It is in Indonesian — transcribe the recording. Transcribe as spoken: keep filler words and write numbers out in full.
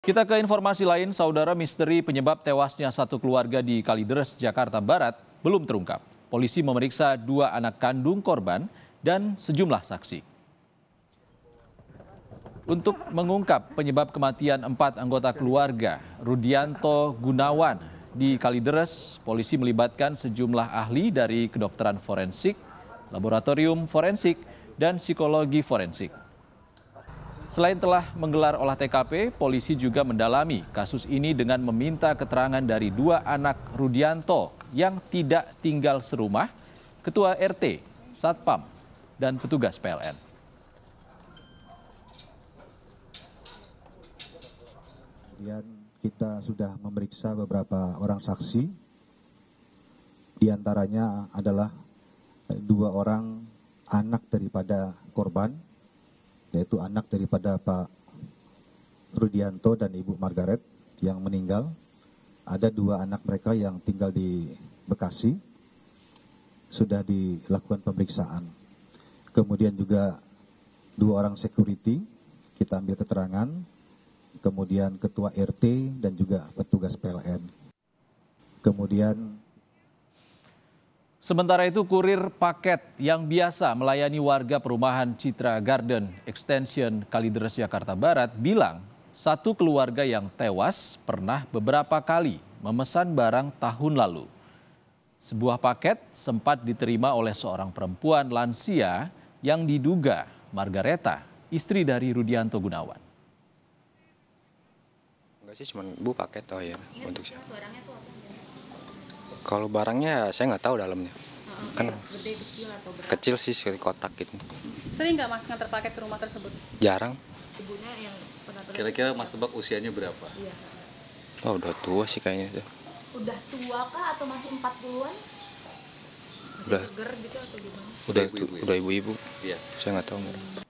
Kita ke informasi lain, saudara, misteri penyebab tewasnya satu keluarga di Kalideres, Jakarta Barat belum terungkap. Polisi memeriksa dua anak kandung korban dan sejumlah saksi. Untuk mengungkap penyebab kematian empat anggota keluarga Rudyanto Gunawan di Kalideres, polisi melibatkan sejumlah ahli dari kedokteran forensik, laboratorium forensik, dan psikologi forensik. Selain telah menggelar olah T K P, polisi juga mendalami kasus ini dengan meminta keterangan dari dua anak Rudyanto yang tidak tinggal serumah, ketua R T, satpam, dan petugas P L N. Kemudian kita sudah memeriksa beberapa orang saksi, diantaranya adalah dua orang anak daripada korban, yaitu anak daripada Pak Rudyanto dan Ibu Margaret yang meninggal. Ada dua anak mereka yang tinggal di Bekasi, sudah dilakukan pemeriksaan. Kemudian juga dua orang security, kita ambil keterangan, kemudian ketua R T dan juga petugas P L N. Kemudian... Sementara itu, kurir paket yang biasa melayani warga perumahan Citra Garden Extension Kalideres, Jakarta Barat bilang satu keluarga yang tewas pernah beberapa kali memesan barang tahun lalu. Sebuah paket sempat diterima oleh seorang perempuan lansia yang diduga Margaretha, istri dari Rudyanto Gunawan. Enggak sih, cuma bu paket oh ya, ya untuk siapa? Kalau barangnya saya nggak tahu dalamnya, oh, kan gede, kecil, atau kecil sih seperti kotak gitu. Sering nggak mas nganter paket ke rumah tersebut? Jarang. Ibunya yang kira-kira mas tebak usianya berapa? Iya. Oh udah tua sih kayaknya. Udah tua kah atau masih empat puluhan? Masih udah seger gitu atau gimana? Udah ibu-ibu. Udah ibu-ibu. Iya. Saya nggak tahu.